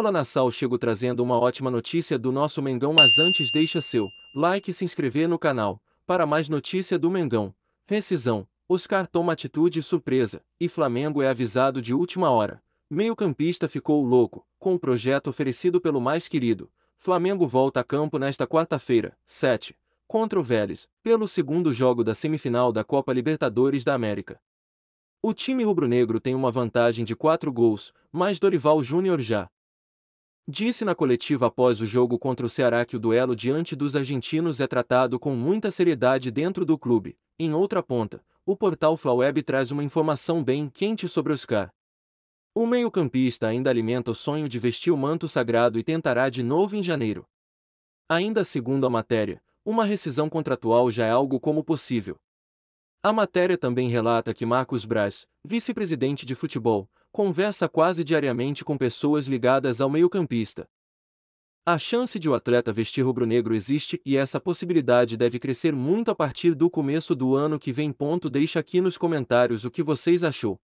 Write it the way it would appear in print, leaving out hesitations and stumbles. Fala Nassau, chego trazendo uma ótima notícia do nosso Mengão, mas antes deixa seu like e se inscrever no canal, para mais notícia do Mengão. Rescisão, Oscar toma atitude surpresa, e Flamengo é avisado de última hora. Meio-campista ficou louco, com o projeto oferecido pelo mais querido. Flamengo volta a campo nesta quarta-feira, 7, contra o Vélez, pelo segundo jogo da semifinal da Copa Libertadores da América. O time rubro-negro tem uma vantagem de 4 gols, mas Dorival Júnior já disse na coletiva após o jogo contra o Ceará que o duelo diante dos argentinos é tratado com muita seriedade dentro do clube. Em outra ponta, o portal Flaweb traz uma informação bem quente sobre Oscar. O meio-campista ainda alimenta o sonho de vestir o manto sagrado e tentará de novo em janeiro. Ainda segundo a matéria, uma rescisão contratual já é algo como possível. A matéria também relata que Marcos Braz, vice-presidente de futebol, conversa quase diariamente com pessoas ligadas ao meio-campista. A chance de o atleta vestir rubro-negro existe e essa possibilidade deve crescer muito a partir do começo do ano que vem. Deixa aqui nos comentários o que vocês achou.